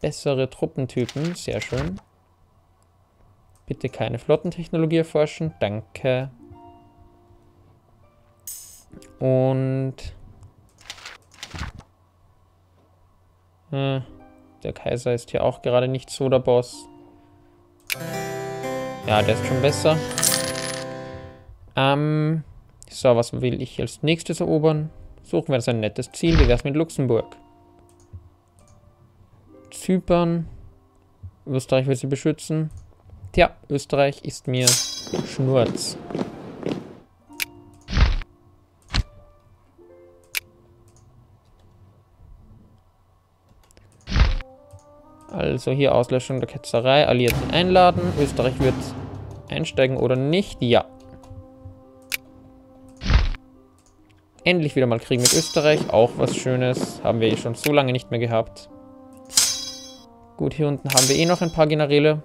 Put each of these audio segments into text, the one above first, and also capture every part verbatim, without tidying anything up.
Bessere Truppentypen, sehr schön. Bitte keine Flottentechnologie erforschen, danke. Und äh, der Kaiser ist hier auch gerade nicht so der Boss. Ja, der ist schon besser. Ähm, so, was will ich als nächstes erobern? Suchen wir uns ein nettes Ziel. Wie wär's mit Luxemburg? Zypern. Österreich will sie beschützen. Tja, Österreich ist mir Schnurz. Also hier Auslöschung der Ketzerei, Alliierten einladen, Österreich wird einsteigen oder nicht? Ja. Endlich wieder mal Krieg mit Österreich, auch was Schönes, haben wir eh schon so lange nicht mehr gehabt. Gut, hier unten haben wir eh noch ein paar Generäle.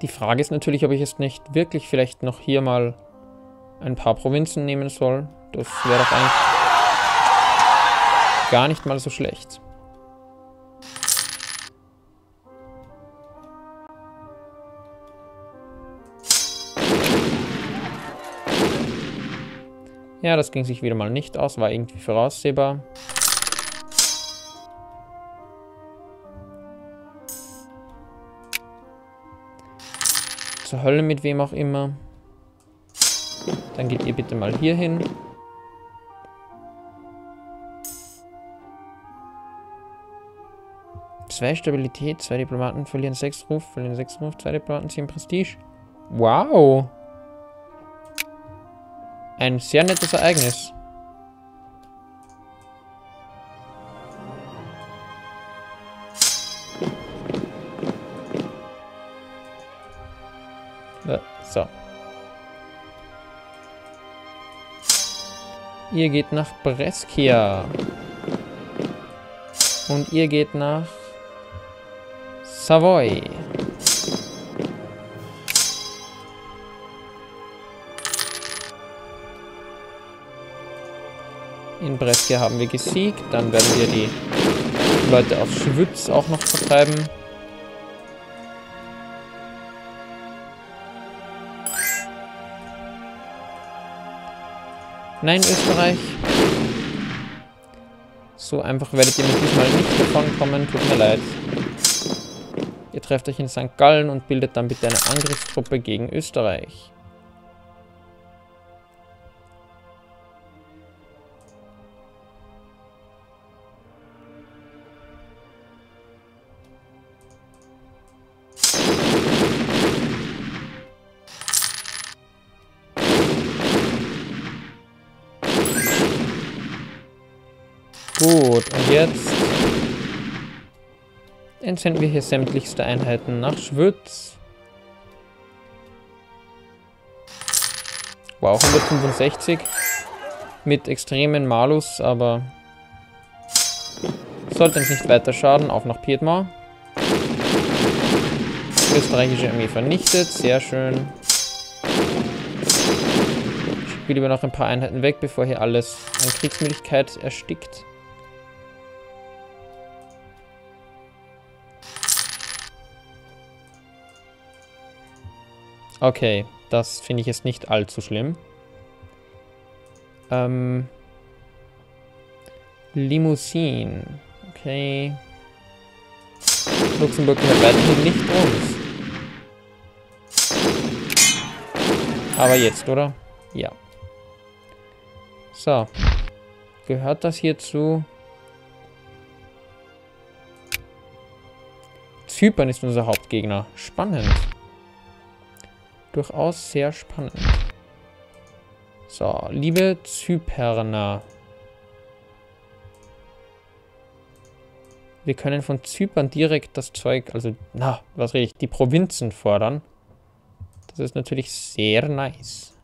Die Frage ist natürlich, ob ich jetzt nicht wirklich vielleicht noch hier mal ein paar Provinzen nehmen soll. Das wäre doch eigentlich gar nicht mal so schlecht. Ja, das ging sich wieder mal nicht aus, war irgendwie voraussehbar. Zur Hölle mit wem auch immer. Dann geht ihr bitte mal hier hin. Zwei Stabilität, zwei Diplomaten, verlieren sechs Ruf, verlieren sechs Ruf, zwei Diplomaten, sieben Prestige. Wow! Ein sehr nettes Ereignis. So. Ihr geht nach Brescia. Und ihr geht nach Savoy. In Brescia haben wir gesiegt. Dann werden wir die Leute auf Schwyz auch noch vertreiben. Nein, Österreich. So einfach werdet ihr mit diesmal nicht davonkommen. Tut mir leid. Ihr trefft euch in Sankt Gallen und bildet dann bitte eine Angriffstruppe gegen Österreich. Gut, und jetzt entsenden wir hier sämtlichste Einheiten nach Schwyz. Wow, hundertfünfundsechzig mit extremen Malus, aber sollte uns nicht weiter schaden. Auf nach Piedmont. Österreichische Armee vernichtet, sehr schön. Ich spiele lieber noch ein paar Einheiten weg, bevor hier alles an Kriegsmüdigkeit erstickt. Okay, das finde ich jetzt nicht allzu schlimm. Ähm, Limousine. Okay. Luxemburg gehört weiterhin nicht uns. Aber jetzt, oder? Ja. So. Gehört das hier zu? Zypern ist unser Hauptgegner. Spannend. Durchaus sehr spannend. So, liebe Zyperner. Wir können von Zypern direkt das Zeug, also, na, was rede ich, die Provinzen fordern. Das ist natürlich sehr nice.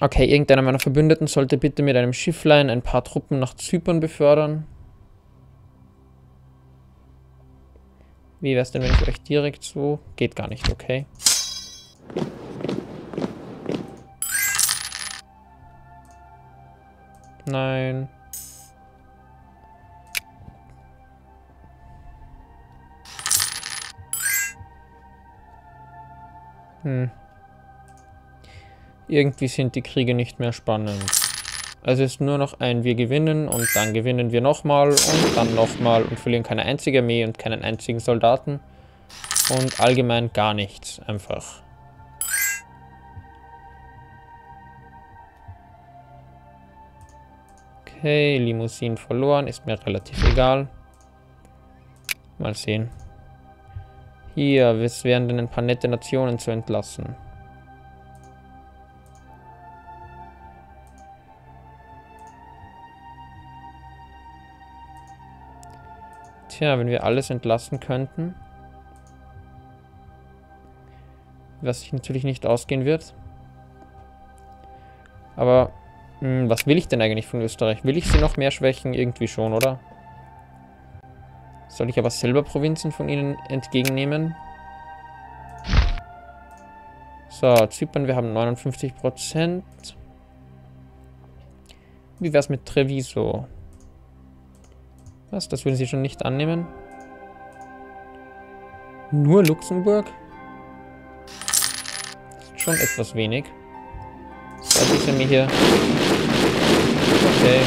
Okay, irgendeiner meiner Verbündeten sollte bitte mit einem Schifflein ein paar Truppen nach Zypern befördern. Wie wär's denn, wenn ich euch direkt so... Geht gar nicht, okay. Nein. Hm. Irgendwie sind die Kriege nicht mehr spannend. Also ist nur noch ein, wir gewinnen und dann gewinnen wir nochmal und dann nochmal und verlieren keine einzige Armee und keinen einzigen Soldaten. Und allgemein gar nichts, einfach. Okay, Limousinen verloren, ist mir relativ egal. Mal sehen. Hier, es wären denn ein paar nette Nationen zu entlassen. Tja, wenn wir alles entlassen könnten. Was sich natürlich nicht ausgehen wird. Aber, mh, was will ich denn eigentlich von Österreich? Will ich sie noch mehr schwächen? Irgendwie schon, oder? Soll ich aber selber Provinzen von ihnen entgegennehmen? So, Zypern, wir haben neunundfünfzig Prozent. Wie wär's mit Treviso? Was? Das würden sie schon nicht annehmen? Nur Luxemburg? Das ist schon etwas wenig. So, die sind mir hier. Okay.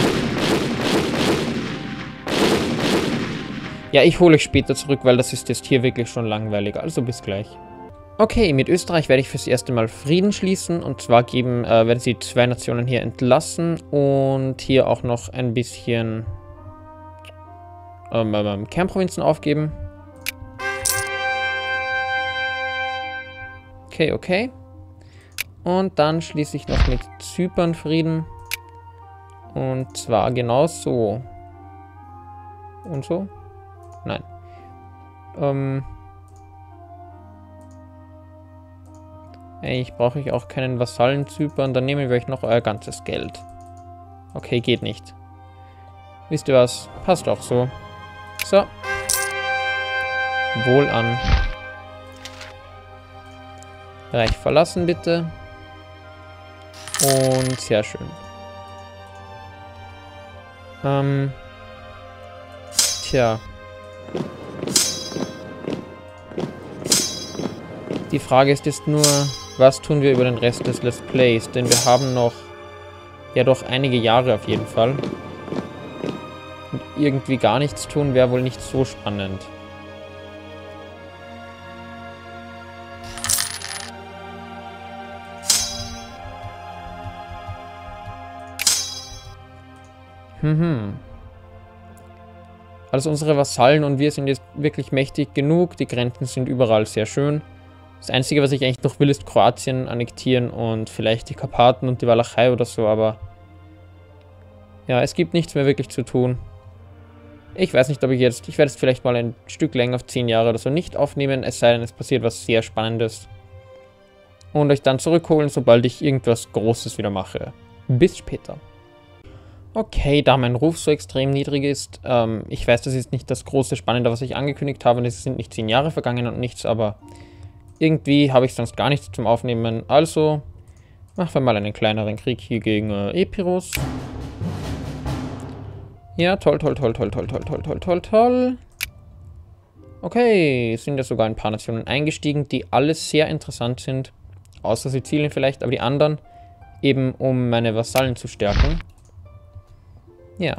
Ja, ich hole euch später zurück, weil das ist jetzt hier wirklich schon langweilig. Also bis gleich. Okay, mit Österreich werde ich fürs erste Mal Frieden schließen. Und zwar geben, äh, werden sie zwei Nationen hier entlassen und hier auch noch ein bisschen... Ähm, Kernprovinzen aufgeben. Okay, okay. Und dann schließe ich noch mit Zypern Frieden. Und zwar genau so. Und so? Nein. Ähm. Ich brauche ich auch keinen Vasallen Zypern. Dann nehmen wir euch noch euer ganzes Geld. Okay, geht nicht. Wisst ihr was? Passt auch so. So. Wohl an. Reich verlassen, bitte. Und sehr schön. Ähm. Tja. Die Frage ist jetzt nur, was tun wir über den Rest des Let's Plays? Denn wir haben noch, ja doch, einige Jahre auf jeden Fall. Und irgendwie gar nichts tun wäre wohl nicht so spannend. Hm, hm. Also unsere Vasallen und wir sind jetzt wirklich mächtig genug. Die Grenzen sind überall sehr schön. Das Einzige, was ich eigentlich noch will, ist Kroatien annektieren und vielleicht die Karpaten und die Walachei oder so, aber ja, es gibt nichts mehr wirklich zu tun. Ich weiß nicht, ob ich jetzt... Ich werde es vielleicht mal ein Stück länger auf zehn Jahre oder so nicht aufnehmen, es sei denn, es passiert was sehr Spannendes. Und euch dann zurückholen, sobald ich irgendwas Großes wieder mache. Bis später. Okay, da mein Ruf so extrem niedrig ist, ähm, ich weiß, das ist nicht das große Spannende, was ich angekündigt habe, und es sind nicht zehn Jahre vergangen und nichts, aber irgendwie habe ich sonst gar nichts zum Aufnehmen. Also, machen wir mal einen kleineren Krieg hier gegen äh, Epirus. Ja, toll, toll, toll, toll, toll, toll, toll, toll, toll, toll. Okay, sind ja sogar ein paar Nationen eingestiegen, die alles sehr interessant sind. Außer Sizilien vielleicht, aber die anderen eben, um meine Vasallen zu stärken. Ja.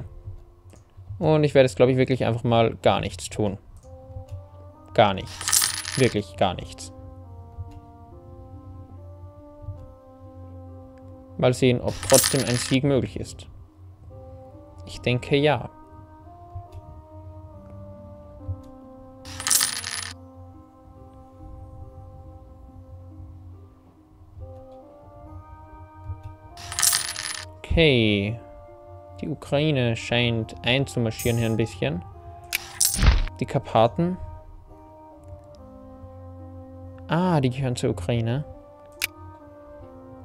Und ich werde jetzt, glaube ich, wirklich einfach mal gar nichts tun. Gar nichts. Wirklich gar nichts. Mal sehen, ob trotzdem ein Sieg möglich ist. Ich denke, ja. Okay. Die Ukraine scheint einzumarschieren hier ein bisschen. Die Karpaten. Ah, die gehören zur Ukraine.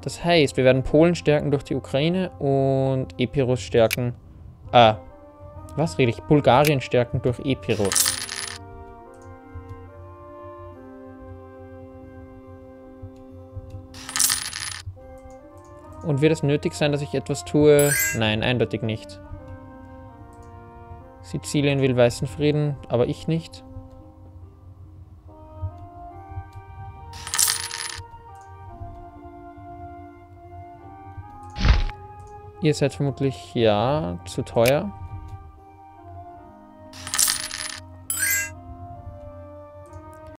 Das heißt, wir werden Polen stärken durch die Ukraine und Epirus stärken. Ah, was rede ich? Bulgarien stärken durch Epirus. Und wird es nötig sein, dass ich etwas tue? Nein, eindeutig nicht. Sizilien will weißen Frieden, aber ich nicht. Ihr seid vermutlich, ja, zu teuer.